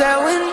that when